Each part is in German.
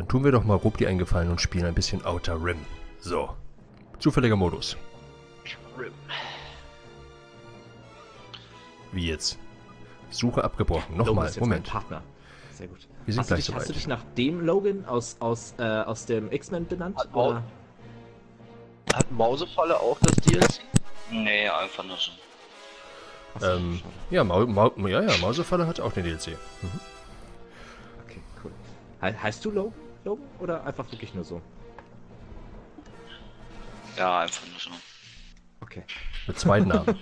Dann tun wir doch mal Rupp die eingefallen und spielen ein bisschen Outer Rim. So. Zufälliger Modus. Rim. Wie jetzt? Suche abgebrochen. Nochmal. Moment. Partner. Sehr gut. Wir sind gleich soweit. Hast du dich nach dem Logan aus dem X-Men benannt? Hat Mausefalle auch das DLC? Nee, einfach nur so. Ja, Mausefalle hat auch den DLC. Mhm. Okay, cool. Heißt du Logan oder einfach wirklich nur so? Ja, einfach nur so. Okay. Mit zweiten Namen.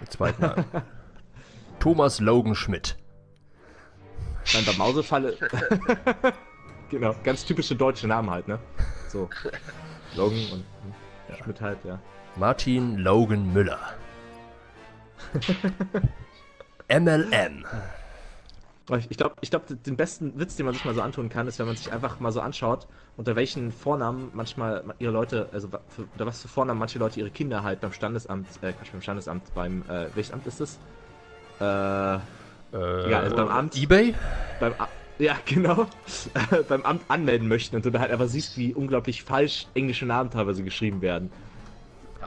Mit zweiten Namen. Thomas Logan Schmidt. Nein, bei Mausefalle. Genau, ganz typische deutsche Namen halt, ne? So. Logan und ja. Schmidt halt, ja. Martin Logan Müller. MLM. Ich glaube, den besten Witz, den man sich mal so antun kann, ist, wenn man sich einfach mal so anschaut, unter welchen Vornamen manchmal ihre Leute, also unter was für Vornamen manche Leute ihre Kinder halt beim Standesamt, welches Amt ist das? Ja, also beim Amt. eBay? Ja, genau. Beim Amt anmelden möchten und du da halt einfach siehst, wie unglaublich falsch englische Namen teilweise geschrieben werden.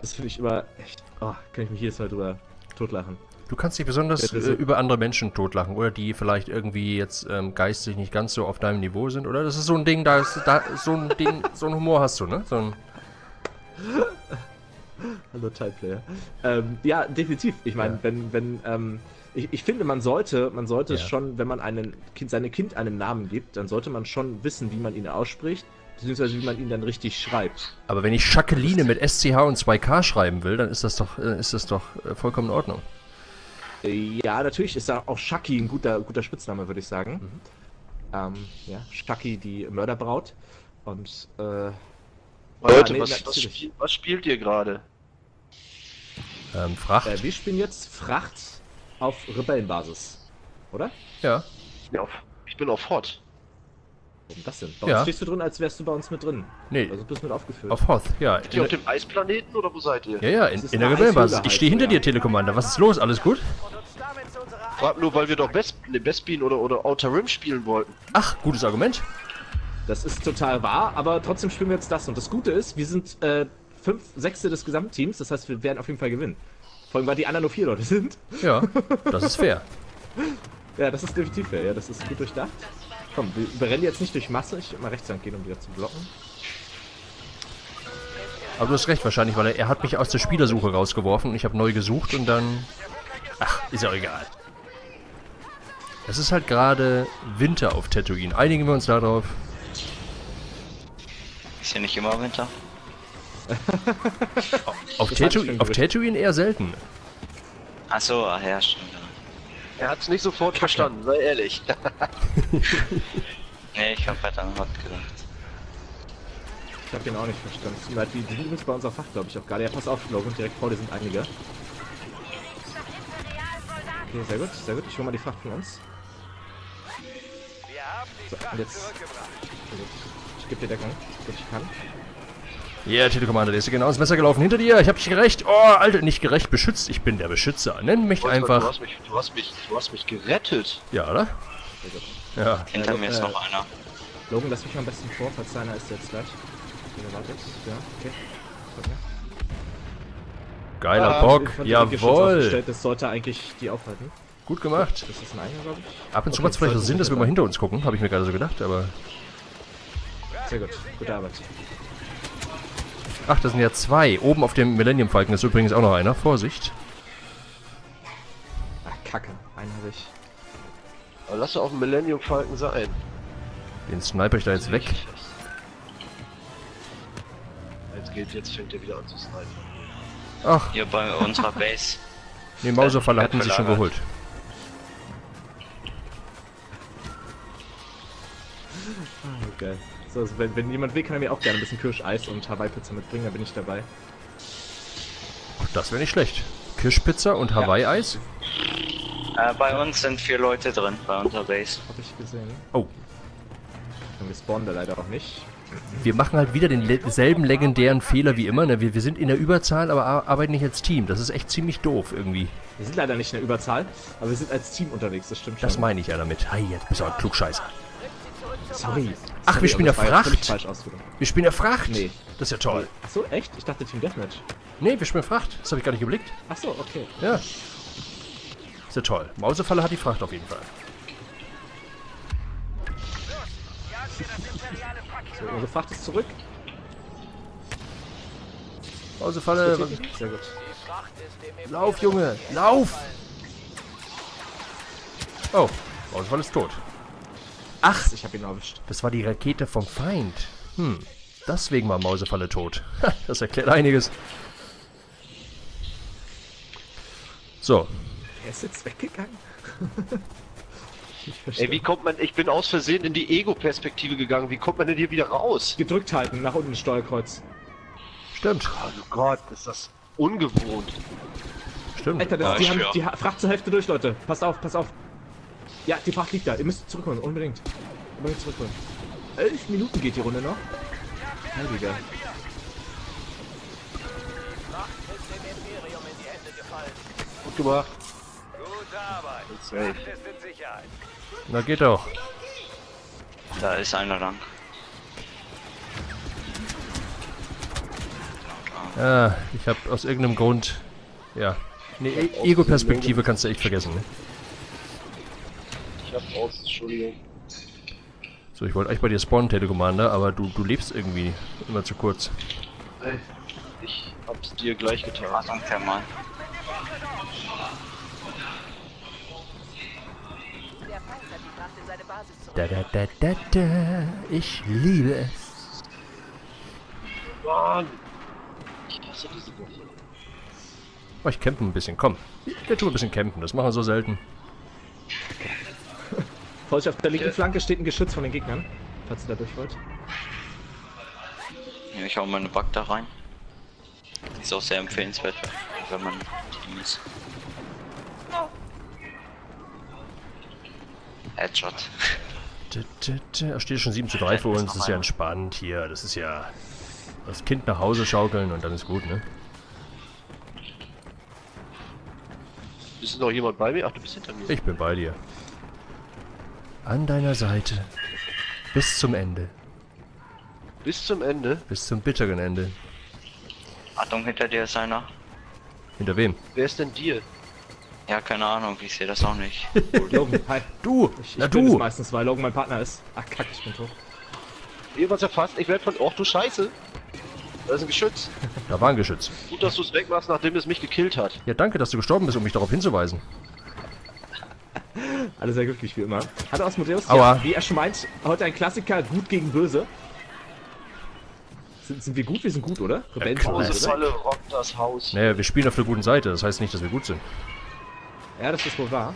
Das finde ich immer echt. Oh, kann ich mich jedes Mal drüber totlachen. Du kannst dich besonders über andere Menschen totlachen oder die vielleicht irgendwie jetzt geistig nicht ganz so auf deinem Niveau sind, oder? Das ist so ein Ding, so ein Humor hast du, ne? So ein Hallo Tileplayer. Ja, definitiv. Ich meine, ja. Ich finde, man sollte ja schon, wenn man seinem Kind einen Namen gibt, dann sollte man schon wissen, wie man ihn ausspricht, beziehungsweise wie man ihn dann richtig schreibt. Aber wenn ich Jacqueline mit SCH und 2K schreiben will, dann ist das doch vollkommen in Ordnung. Ja, natürlich ist da auch Shaki ein guter Spitzname, würde ich sagen. Mhm. Ja, Shaki, die Mörderbraut. Und, Leute, ja, nee, was spielt ihr gerade? Fracht. Wir spielen jetzt Fracht auf Rebellenbasis, oder? Ja. Ja, ich bin auf Hoth. Warum das denn? Bei uns stehst du drin, als wärst du bei uns mit drin. Nee. Also bist du mit aufgeführt. Auf Hoth, ja. Seid ihr auf dem Eisplaneten oder wo seid ihr? Ja, ja, in der Rebellenbasis. Ich stehe hinter dir, Telekommander. Was ist los? Alles gut? Frag nur, weil wir doch Bespin oder Outer Rim spielen wollten. Ach, gutes Argument. Das ist total wahr, aber trotzdem spielen wir jetzt das. Und das Gute ist, wir sind 5/6 des Gesamtteams. Das heißt, wir werden auf jeden Fall gewinnen. Vor allem, weil die anderen nur 4 Leute sind. Ja, das ist fair. Ja, das ist definitiv fair. Ja, das ist gut durchdacht. Komm, wir überrennen jetzt nicht durch Masse. Ich will mal rechts angehen, um wieder zu blocken. Aber du hast recht wahrscheinlich, weil er hat mich aus der Spielersuche rausgeworfen und ich habe neu gesucht und dann... Ach, ist ja auch egal. Es ist halt gerade Winter auf Tatooine. Einigen wir uns darauf. Ist ja nicht immer Winter. Auf Tatooine eher selten. Achso, ja, stimmt. Er hat's nicht sofort verstanden, sei ehrlich. Nee, ich hab halt an Hoth gedacht. Ich hab den auch nicht verstanden. Die sind übrigens bei unserer Fach, glaube ich, auch gerade. Ja, pass auf, Logan, direkt vor dir sind einige. Okay, sehr gut, sehr gut. Ich hol mal die Fracht von uns. So, und jetzt... Ich geb dir Deckung, was ich kann. Ja, yeah, Telekommander, der ist genau ins Messer gelaufen. Hinter dir, ich hab dich gerecht. Oh, Alter, nicht gerecht, beschützt. Ich bin der Beschützer. Nenn mich einfach. Du hast mich gerettet. Ja, oder? Ja. Hinter mir ist noch einer. Logan, lass mich am besten vor, falls einer ist jetzt gleich. Wartet. Ja, okay. Geiler Bock, jawohl. Das sollte eigentlich die aufhalten. Gut gemacht. Das ist ein Einer, glaube ich. Ab und zu macht es vielleicht so Sinn, dass wir mal hinter uns gucken. Habe ich mir gerade so gedacht, aber... Sehr gut, gute Arbeit. Ach, das sind ja 2. Oben auf dem Millennium Falken ist übrigens auch noch einer. Vorsicht. Ach, Kacke. Einen habe ich. Aber lass doch auf dem Millennium Falken sein. Den sniper ich da jetzt weg. Jetzt fängt er wieder an zu snipern. Ach. Hier bei unserer Base. Ne, Mauserfalle hatten sie schon geholt. Oh, geil. So, also wenn jemand will, kann er mir auch gerne ein bisschen Kirscheis und Hawaii-Pizza mitbringen, dann bin ich dabei. Ach, das wäre nicht schlecht. Kirschpizza und Hawaii-Eis? Ja. Bei uns sind 4 Leute drin, bei unserer Base. Hab ich gesehen. Oh. Wir spawnen da leider auch nicht. Wir machen halt wieder denselben legendären Fehler wie immer, ne? Wir sind in der Überzahl, aber arbeiten nicht als Team. Das ist echt ziemlich doof irgendwie. Wir sind leider nicht in der Überzahl, aber wir sind als Team unterwegs, das stimmt schon. Das meine ich ja damit. Hey, jetzt bist du ein Klugscheißer. Sorry. Ach, wir spielen ja Fracht. Wir spielen ja Fracht. Nee. Das ist ja toll. Ach so, echt? Ich dachte Team Deathmatch. Nee, wir spielen Fracht. Das habe ich gar nicht geblickt. Ach so, okay. Ja. Ist ja toll. Mausefalle hat die Fracht auf jeden Fall. So, unsere Fracht ist zurück. Mausefalle. Sehr gut. Lauf, Junge. Lauf! Oh, Mausefalle ist tot. Ach, ich habe ihn erwischt. Das war die Rakete vom Feind. Hm, deswegen war Mausefalle tot. Das erklärt einiges. So. Er ist jetzt weggegangen. Ey, wie kommt man... Ich bin aus Versehen in die Ego-Perspektive gegangen. Wie kommt man denn hier wieder raus? Gedrückt halten, nach unten Steuerkreuz. Stimmt. Oh Gott, ist das ungewohnt. Stimmt. Alter, das, die Fracht zur Hälfte durch, Leute. Passt auf, pass auf. Ja, die Fracht liegt da. Ihr müsst zurückholen, unbedingt. Unbedingt zurückholen. 11 Minuten geht die Runde noch. Heiliger. Gut gemacht. Gute Arbeit. Na geht doch. Da ist einer lang. Ah, ich hab aus irgendeinem Grund... Ja. Ne, Ego-Perspektive kannst du echt vergessen, ne? Ich hab raus, Entschuldigung. So, ich wollte eigentlich bei dir spawnen, Telekommander, aber du lebst irgendwie immer zu kurz. Ich hab's dir gleich getan. Ah, danke mal. Da, da, da, da, da. Ich liebe es. Mann! Ich hasse diese Woche. Oh, ich campe ein bisschen, komm. Wir tun ein bisschen campen, das machen wir so selten. Vorsicht, auf der linken Flanke steht ein Geschütz von den Gegnern, falls ihr da durch wollt. Ja, ich hau meine Bug da rein. Die ist auch sehr empfehlenswert, wenn man die ist. Headshot. Da steht schon 7:3 für uns, das ist ja entspannt hier, das ist ja... Das Kind nach Hause schaukeln und dann ist gut, ne? Ist noch jemand bei mir? Ach, du bist hinter mir. Ich bin bei dir. An deiner Seite. Bis zum Ende. Bis zum Ende? Bis zum bitteren Ende. Achtung, hinter dir ist einer. Hinter wem? Wer ist denn dir? Ja, keine Ahnung, ich sehe das auch nicht. Oh, Logan, hi. Du! Ich bin meistens, weil Logan mein Partner ist. Ach, kack, ich bin tot. Irgendwas erfasst, ich werde von... Och, du Scheiße! Da ist ein Geschütz. Da war ein Geschütz. Gut, dass du es wegmachst, nachdem es mich gekillt hat. Ja, danke, dass du gestorben bist, um mich darauf hinzuweisen. Alles sehr glücklich, wie immer. Hat Asmodeus, ja, wie er schon meint, heute ein Klassiker, gut gegen böse. Sind wir gut? Wir sind gut, oder? Rebellenbasis, ja, oder? Rockt das Haus. Naja, wir spielen auf der guten Seite, das heißt nicht, dass wir gut sind. Ja, das ist wohl wahr.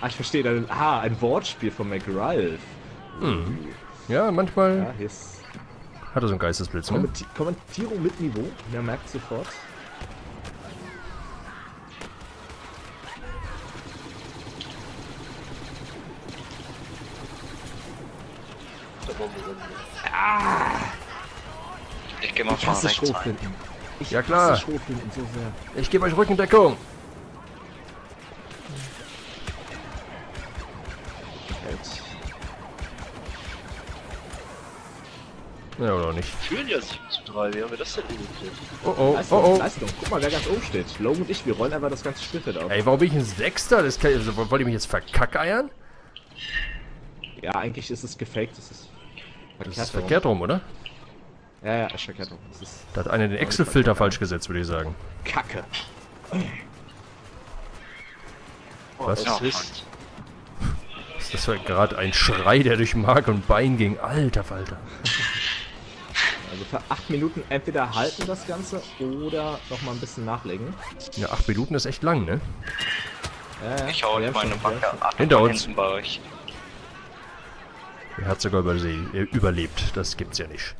Ah, ich verstehe. Ein Wortspiel von McRalph. Hm. Ja, manchmal... Ja, hier ist... Hat er so einen Geistesblitz, ne? Kommentierung mit Niveau, der merkt sofort. Ah! Ich geh mal von rechts rein. Ja klar! Ich gebe euch Rückendeckung! Ja, oder auch nicht. Wir führen ja 7:3, wie haben wir das denn hingekriegt? Oh oh, Leistung, oh oh. Leistung. Guck mal, wer ganz oben steht. Logan und ich, wir rollen einfach das ganze Spielfeld auf. Ey, warum bin ich ein Sechster? Das kann, also, wollt ihr mich jetzt verkackeiern? Ja, eigentlich ist es gefaked. Das ist verkehrt, das ist verkehrt rum, oder? Ja, ja, ist verkehrt rum. Das ist da hat einer den Excel-Filter falsch gesetzt, würde ich sagen. Kacke. Oh, was ist? Das war gerade ein Schrei, der durch Mark und Bein ging. Alter Falter. Also für 8 Minuten entweder halten das Ganze oder nochmal ein bisschen nachlegen. Ja, 8 Minuten ist echt lang, ne? Ja, ich hau meine Backe hinter uns. Bei euch. Er hat sogar überlebt, das gibt's ja nicht.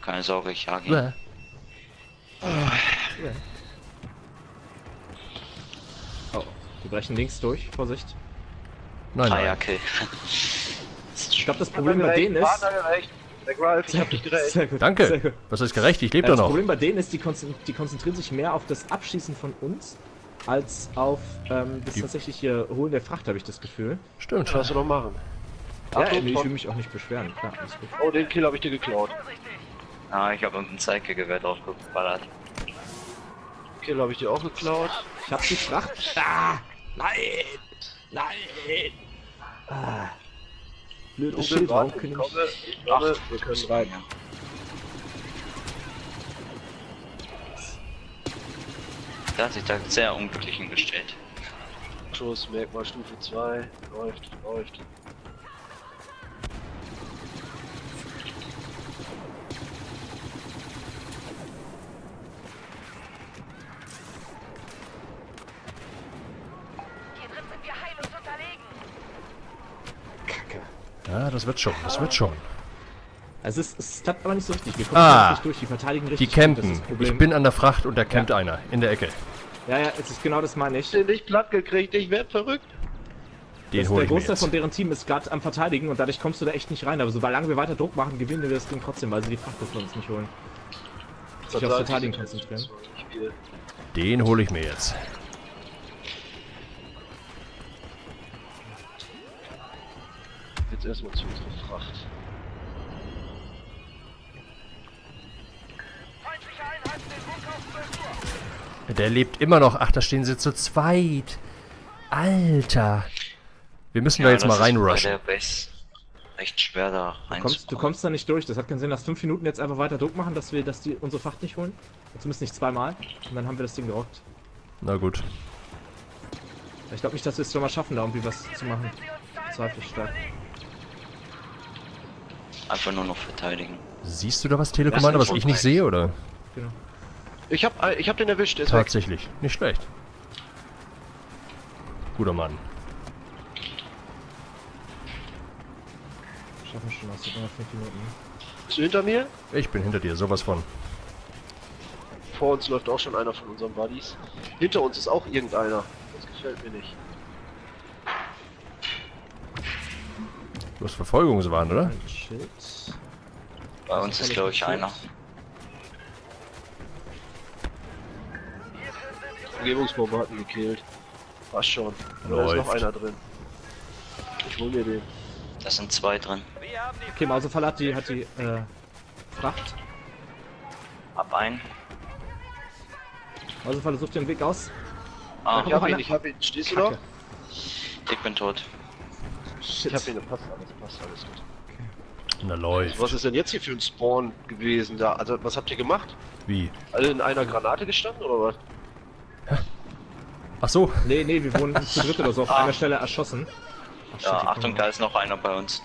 Keine Sorge, ich hage ihn. Oh, wir brechen links durch, Vorsicht. Nein, nein. Ah, ja, okay. Ich glaube, das Problem bei denen ist... Ich hab dich gerecht. Sehr gut. Danke. Sehr gut. Was ist gerecht? Ich lebe doch noch. Das Problem bei denen ist, die konzentrieren sich mehr auf das Abschießen von uns als auf das tatsächliche Holen der Fracht, habe ich das Gefühl. Stimmt, kannst du doch machen. Ja, Achtung, ich will mich auch nicht beschweren, klar, ist gut. Oh, den Kill habe ich dir geklaut. Ah, ich habe irgendein Zeitgewehr drauf geballert. Kill habe ich dir auch geklaut. Ich habe die Fracht. Ah, nein! Nein! Ah. Blödes Schild, warum kann ich... Ach, wir können rein. Da hat sich da sehr unglücklich hingestellt. Schuss, Merkmal Stufe 2, läuft, läuft. Ja, das wird schon, das wird schon. Also es klappt aber nicht so richtig, wir kommen nicht durch, die verteidigen richtig. Die campen, ich bin an der Fracht und da campt einer, in der Ecke. Ja, ja, es ist genau das meine ich. Ich bin nicht platt gekriegt, ich werd verrückt. Den hol ich mir jetzt. Der Großteil von deren Team ist gerade am Verteidigen und dadurch kommst du da echt nicht rein, aber solange wir weiter Druck machen, gewinnen wir das Ding trotzdem, weil sie die Fracht von uns nicht holen. Sich aufs Verteidigen konzentrieren. Den hole ich mir jetzt. Jetzt erstmal zu unserer Fracht. Der lebt immer noch. Ach, da stehen sie zu zweit. Alter. Wir müssen da jetzt mal reinrushen. Echt schwer da rein. Du kommst da nicht durch. Das hat keinen Sinn. Nach 5 Minuten jetzt einfach weiter Druck machen, dass wir die unsere Fracht nicht holen. Zumindest nicht zweimal. Und dann haben wir das Ding gerockt. Na gut. Ich glaube nicht, dass wir es schon mal schaffen, da irgendwie was zu machen. Zweifelsstatt. Einfach nur noch verteidigen. Siehst du da was, Telekommander, was ich nicht sehe, oder? Genau. Ich hab den erwischt. Ist tatsächlich. Weg. Nicht schlecht. Guter Mann. Schaffen schon was, 5 Minuten. Bist du hinter mir? Ich bin hinter dir, sowas von. Vor uns läuft auch schon einer von unseren Buddies. Hinter uns ist auch irgendeiner. Das gefällt mir nicht. Du hast Verfolgungswahn, oder? Shit. Bei uns ist, glaube ich, einer. Umgebungsbombe hat ihn gekillt. Passt schon. Aber da ist noch einer drin. Ich hol mir den. Da sind 2 drin. Okay, Mausefall hat die Fracht. Ab ein. Mausefall sucht den Weg aus. Ah, ich hab ihn. Stehst du noch? Ich bin tot. Shit. Ich hab ihn, passt alles gut. Okay. Na läuft. Was ist denn jetzt hier für ein Spawn gewesen da? Also, was habt ihr gemacht? Wie? Alle in einer Granate gestanden oder was? Ach so. Nee, wir wurden zu dritt oder so auf einer Stelle erschossen. Ach, shit, ja, Achtung, da ist noch einer bei uns.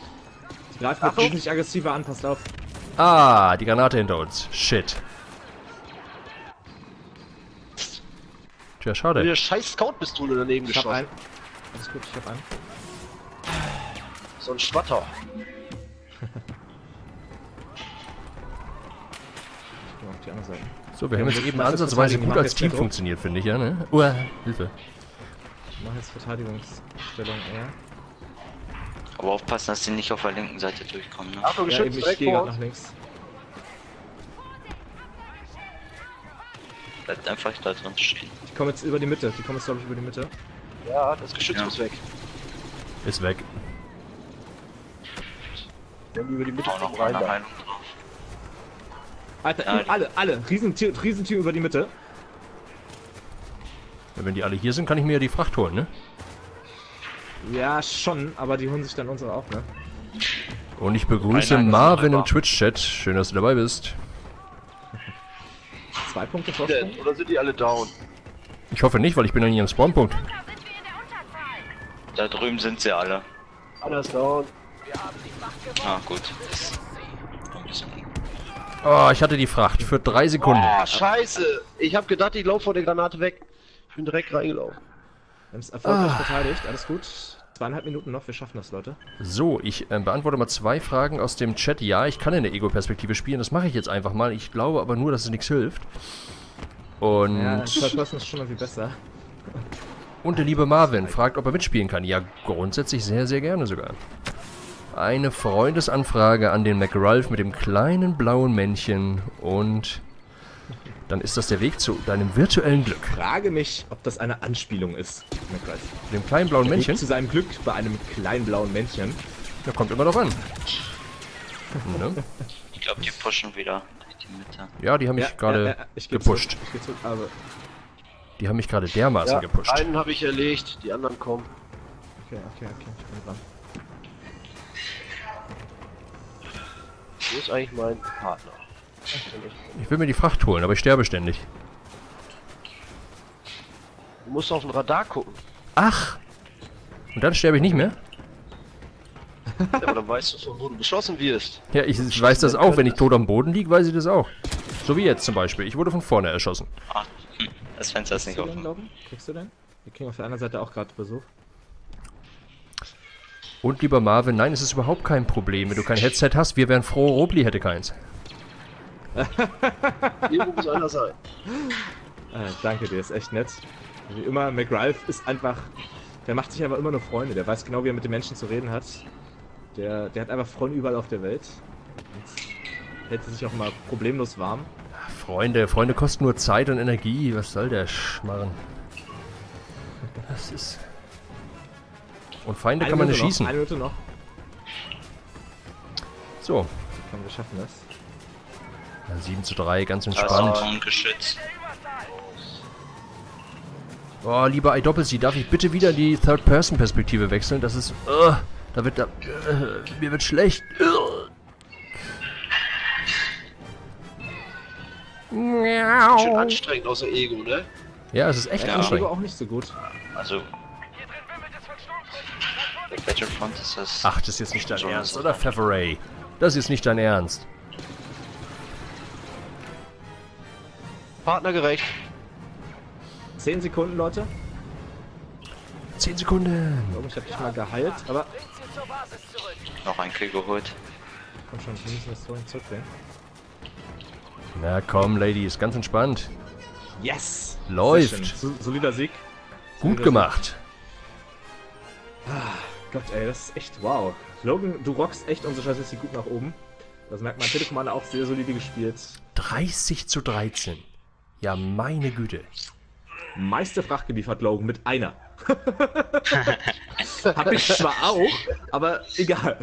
Greift mich nicht aggressiver an, passt auf. Ah, die Granate hinter uns. Shit. Tja, schade. Mit der scheiß Scout-Pistole daneben geschossen. Ich hab einen. Alles gut, ich hab einen. So ein Schwatter. Die andere Seite. So, wir haben jetzt eben ansatzweise gut als Team funktioniert, finde ich, ja, ne? Uah, Hilfe. Ich mache jetzt Verteidigungsstellung eher. Aber aufpassen, dass die nicht auf der linken Seite durchkommen, ne? Achtung, Geschütz, direkt vor uns. Nach links. Bleibt einfach da drin stehen. Die kommen jetzt über die Mitte, glaube ich, über die Mitte. Ja, das Geschütz muss weg. Ist weg. Wir haben über die Mitte noch rein. Alter, alle. Riesentür über die Mitte. Ja, wenn die alle hier sind, kann ich mir ja die Fracht holen, ne? Ja, schon, aber die holen sich dann unsere auch, ne? Und ich begrüße Marvin im Twitch-Chat. Schön, dass du dabei bist. 2 Punkte Vorsprung? Oder sind die alle down? Ich hoffe nicht, weil ich bin an ihrem Spawnpunkt. Da drüben sind sie alle. Alles down. Ah, gut. Oh, ich hatte die Fracht für 3 Sekunden. Oh, scheiße. Ich hab gedacht, ich laufe vor der Granate weg. Ich bin direkt reingelaufen. Wir haben es erfolgreich verteidigt. Alles gut. 2,5 Minuten noch. Wir schaffen das, Leute. So, ich beantworte mal 2 Fragen aus dem Chat. Ja, ich kann in der Ego-Perspektive spielen. Das mache ich jetzt einfach mal. Ich glaube aber nur, dass es nichts hilft. Und... ja, das ist schon irgendwie besser. Und der liebe Marvin fragt, ob er mitspielen kann. Ja, grundsätzlich sehr, sehr gerne sogar. Eine Freundesanfrage an den McRalph mit dem kleinen blauen Männchen und dann ist das der Weg zu deinem virtuellen Glück. Ich frage mich, ob das eine Anspielung ist, McRalph. Dem kleinen blauen Männchen? Zu seinem Glück bei einem kleinen blauen Männchen. Da kommt immer noch an. Ne? Ich glaube, die pushen wieder auf die Mitte. Ja, die haben mich gerade gepusht. Die haben mich gerade dermaßen gepusht. Einen habe ich erlegt, die anderen kommen. Okay, ich bin dran. Wo ist eigentlich mein Partner? Ich will mir die Fracht holen, aber ich sterbe ständig. Du musst auf den Radar gucken. Ach! Und dann sterbe ich nicht mehr? Ja, aber dann weißt du von wo du beschossen wirst. Ja, ich weiß das auch. Wenn ich tot am Boden liege, weiß ich das auch. So wie jetzt zum Beispiel. Ich wurde von vorne erschossen. Ah, das Fenster ist nicht offen. Kriegst du denn? Wir kriegen auf der anderen Seite auch gerade Besuch. Und lieber Marvin, nein, es ist überhaupt kein Problem. Wenn du kein Headset hast, wir wären froh, Robli hätte keins. Irgendwo muss einer sein. Danke dir, ist echt nett. Wie immer, McRalph ist einfach... Der macht sich einfach immer nur Freunde. Der weiß genau, wie er mit den Menschen zu reden hat. Der hat einfach Freunde überall auf der Welt. Und hält sich auch mal problemlos warm. Freunde kosten nur Zeit und Energie. Was soll der Schmarren? Das ist... Und Feinde kann man nicht schießen. Eine Minute noch. So. Wir schaffen das. Ja, 7:3, ganz entspannt. Oh, lieber iDoppelC, darf ich bitte wieder die Third-Person-Perspektive wechseln? Das ist... da wird... mir wird schlecht. Schön anstrengend außer Ego, ne? Ja, es ist echt anstrengend. Ego auch nicht so gut. Also... Ach, das ist jetzt nicht dein Ernst, oder Favoray? Das ist nicht dein Ernst. Partnergerecht. 10 Sekunden, Leute. 10 Sekunden. Ich hab dich mal geheilt, aber... Noch ein Kill geholt. Komm schon, wir müssen das so hinzudrehen. Na komm, Ladies, ganz entspannt. Yes! Läuft! Solider Sieg. Gut gemacht. Ah, Gott ey, das ist echt wow. Logan, du rockst echt unsere Statistik gut nach oben. Das merkt man, Telekom hat auch sehr solide gespielt. 30:13. Ja, meine Güte. Meiste Fracht geliefert, Logan, mit einer. Hab ich zwar auch, aber egal.